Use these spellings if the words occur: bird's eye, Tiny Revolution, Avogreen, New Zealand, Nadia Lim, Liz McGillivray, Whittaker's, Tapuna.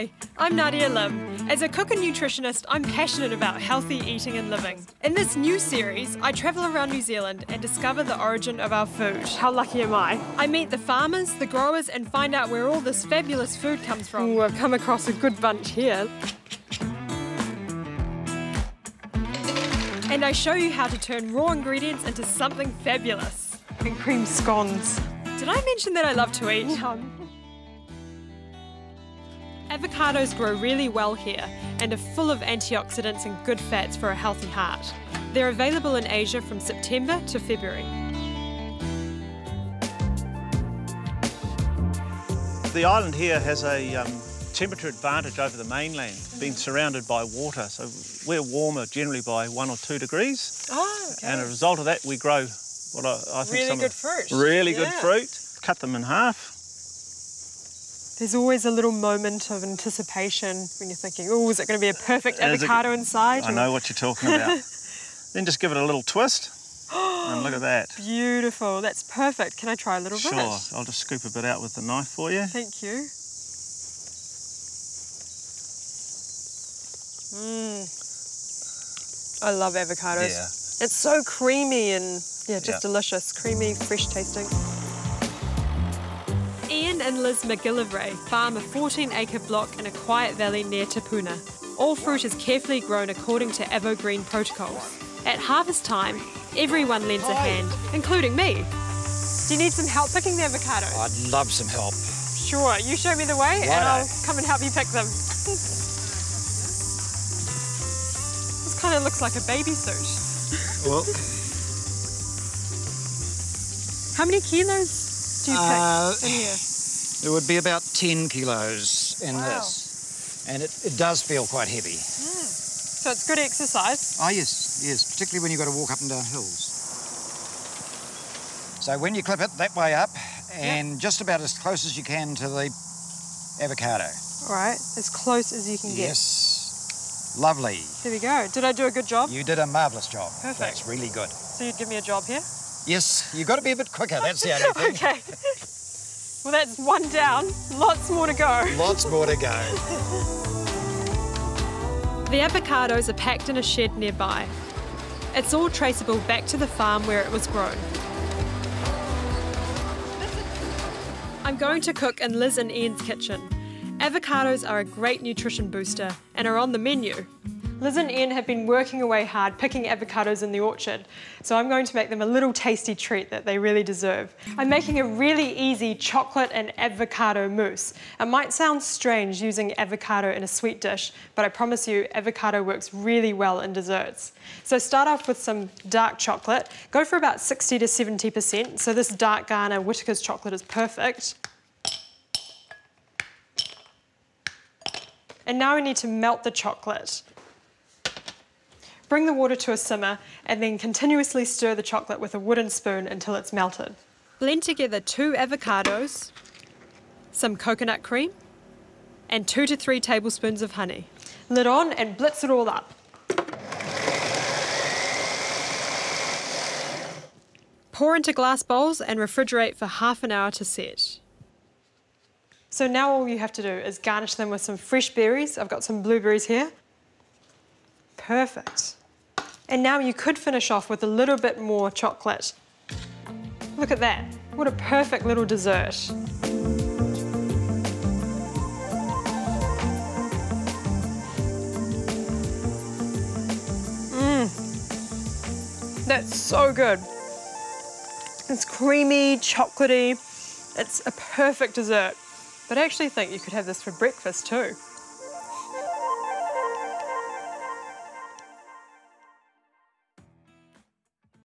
Hi, I'm Nadia Lim. As a cook and nutritionist, I'm passionate about healthy eating and living. In this new series, I travel around New Zealand and discover the origin of our food. How lucky am I? I meet the farmers, the growers, and find out where all this fabulous food comes from. Ooh, I've come across a good bunch here. And I show you how to turn raw ingredients into something fabulous. And cream scones. Did I mention that I love to eat? Yum. Avocados grow really well here and are full of antioxidants and good fats for a healthy heart. They're available in Asia from September to February. The island here has a temperature advantage over the mainland, being surrounded by water. So we're warmer generally by 1 or 2 degrees. Oh, okay. And as a result of that, we grow what I think some good fruit. Really good fruit. Cut them in half. There's always a little moment of anticipation when you're thinking, oh, is it going to be a perfect avocado inside? I know what you're talking about. Then just give it a little twist and look at that. Beautiful. That's perfect. Can I try a little bit? Sure. I'll just scoop a bit out with the knife for you. Thank you. Mmm. I love avocados. Yeah. It's so creamy and, yeah, just delicious. Creamy, fresh tasting. And Liz McGillivray farm a 14-acre block in a quiet valley near Tapuna. All fruit is carefully grown according to Avogreen protocols. At harvest time, everyone lends a hand, including me. Do you need some help picking the avocados? I'd love some help. Sure, you show me the way and I'll come and help you pick them. This kind of looks like a baby suit. Well. How many kilos do you pick in here? It would be about 10 kilos in this. And it does feel quite heavy. Yeah. So it's good exercise? Oh, yes, yes, particularly when you've got to walk up and down hills. So when you clip it that way up and just about as close as you can to the avocado. All right, as close as you can get. Yes, lovely. There we go. Did I do a good job? You did a marvellous job. Perfect. That's really good. So you'd give me a job here? Yes, you've got to be a bit quicker, that's the only thing. Okay. Well, that's one down. Lots more to go. Lots more to go. The avocados are packed in a shed nearby. It's all traceable back to the farm where it was grown. I'm going to cook in Liz and Ian's kitchen. Avocados are a great nutrition booster and are on the menu. Liz and Ian have been working away hard picking avocados in the orchard, so I'm going to make them a little tasty treat that they really deserve. I'm making a really easy chocolate and avocado mousse. It might sound strange using avocado in a sweet dish, but I promise you avocado works really well in desserts. So start off with some dark chocolate. Go for about 60 to 70%, so this dark Ghana Whittaker's chocolate is perfect. And now we need to melt the chocolate. Bring the water to a simmer and then continuously stir the chocolate with a wooden spoon until it's melted. Blend together 2 avocados, some coconut cream, and 2 to 3 tablespoons of honey. Lid on and blitz it all up. Pour into glass bowls and refrigerate for half an hour to set. So now all you have to do is garnish them with some fresh berries. I've got some blueberries here. Perfect. And now you could finish off with a little bit more chocolate. Look at that. What a perfect little dessert. Mmm. That's so good. It's creamy, chocolatey. It's a perfect dessert. But I actually think you could have this for breakfast too.